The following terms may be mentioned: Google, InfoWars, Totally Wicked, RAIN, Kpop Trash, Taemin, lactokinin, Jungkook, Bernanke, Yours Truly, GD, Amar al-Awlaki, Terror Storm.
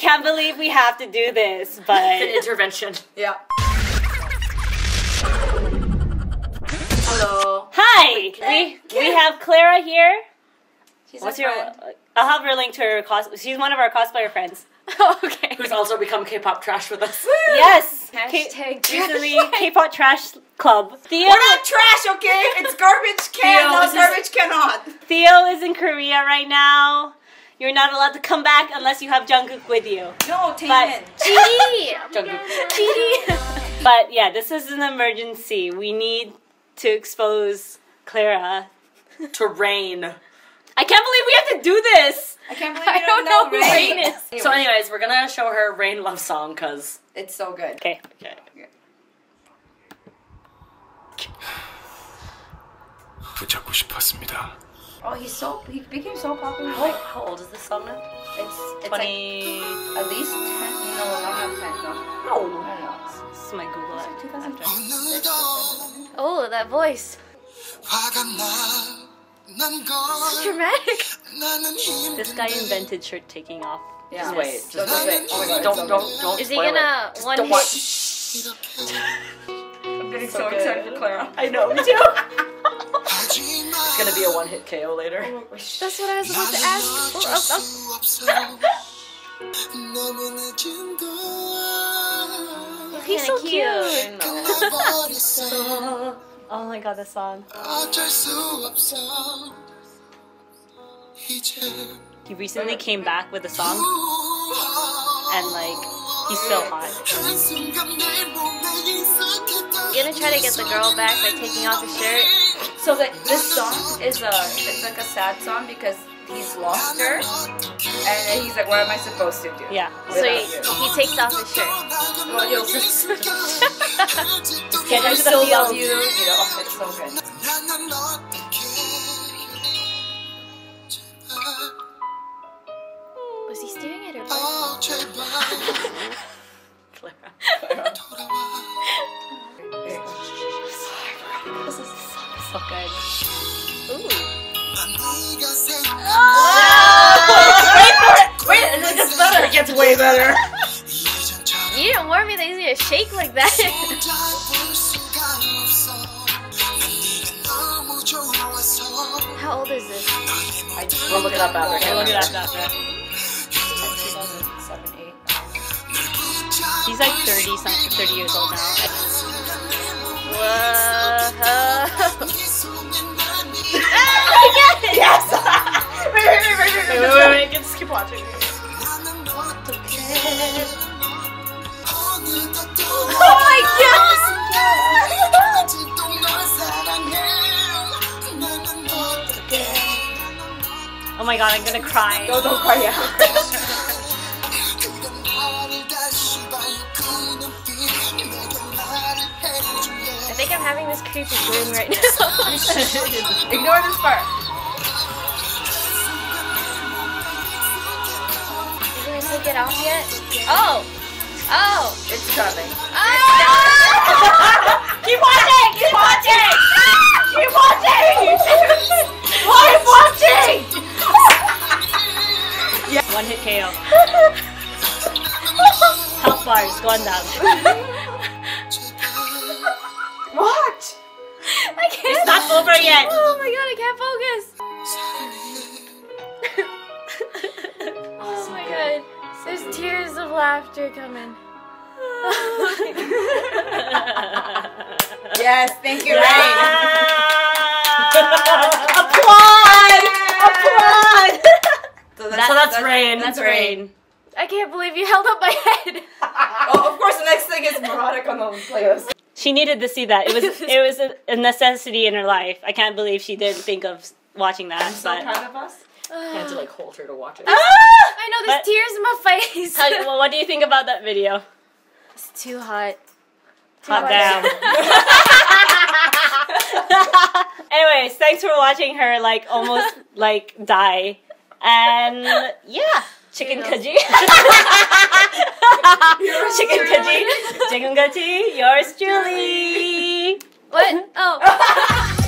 can't believe we have to do this, but... It's an intervention. Yeah. Hello. Hi! We have Clara here. She's I'll have her link to her cosplay. She's one of our cosplayer friends. Okay. Who's also become K-pop trash with us. Yes. Hashtag recently K-pop trash club. Theo, we're not trash, okay? It's garbage can, no garbage cannot. Theo is in Korea right now. You're not allowed to come back unless you have Jungkook with you. No, Taemin. GD. Jungkook. But yeah, this is an emergency. We need to expose Clara to Rain. I can't believe we have to do this! I can't believe we don't know who Rain is. Anyways. So anyways, we're gonna show her Rain love song because it's so good. Okay. Okay. Oh, he's so, he became so popular. Wait, how old is this song now? It's 20... Like, at least 10? No, not 10. No. No. I don't know. This is my Google app. 2010. Oh, that voice. It's dramatic. This guy invented shirt taking off. Yeah. Just wait. Just wait. Oh my God, don't. Is he gonna one hit? I'm getting so excited for Clara. I know, me too. It's gonna be a one-hit KO later. Oh, that's what I was about to ask. Oh. He's so cute. Oh my God, this song. He recently came back with a song, and like, he's so hot. You're gonna try to get the girl back by taking off his shirt. So like, this song is it's like a sad song because he's lost her, and then he's like, what am I supposed to do? Yeah. So he takes off his shirt. Well, you'll just... Get I still love you. You know, it's so good. Was he staring at her? Clara. Clara. This is so good. Ooh. Oh! Wait for it! Wait, it gets better. It gets way better. You didn't warn me that he's gonna shake like that. How old is this? We'll look it up after. We'll look it up after. 2007, 2008. He's like 30 years old now. Whoa! Oh my God! Yes! Wait! Just keep watching. Oh my God, I'm gonna cry. No, don't cry, yeah. I think I'm having this creepy dream right now. Ignore this part. Are you gonna take it off yet? Oh! Oh! It's coming. Oh! Keep watching! Keep watching! Keep watching! Keep watching! Keep watching! Yeah. One hit KO. Health bars going down. What? I can't. It's not over yet. Oh my God, I can't focus. Oh my God. There's tears of laughter coming. Yes, thank you, Rain. Applaud! Applaud! So that's Rain. That's Rain. I can't believe you held up my head. Oh, of course, the next thing is Moronic on the playlist. She needed to see that. It was a necessity in her life. I can't believe she didn't think of watching that. I'm so proud of us. I had to like hold her to watch it. Ah! I know, there's tears in my face. Well, what do you think about that video? It's too hot. Hot damn. Anyways, thanks for watching her like almost like die. And yeah, chicken kaji. Chicken kaji. Chicken kaji. Yours truly. What? Oh.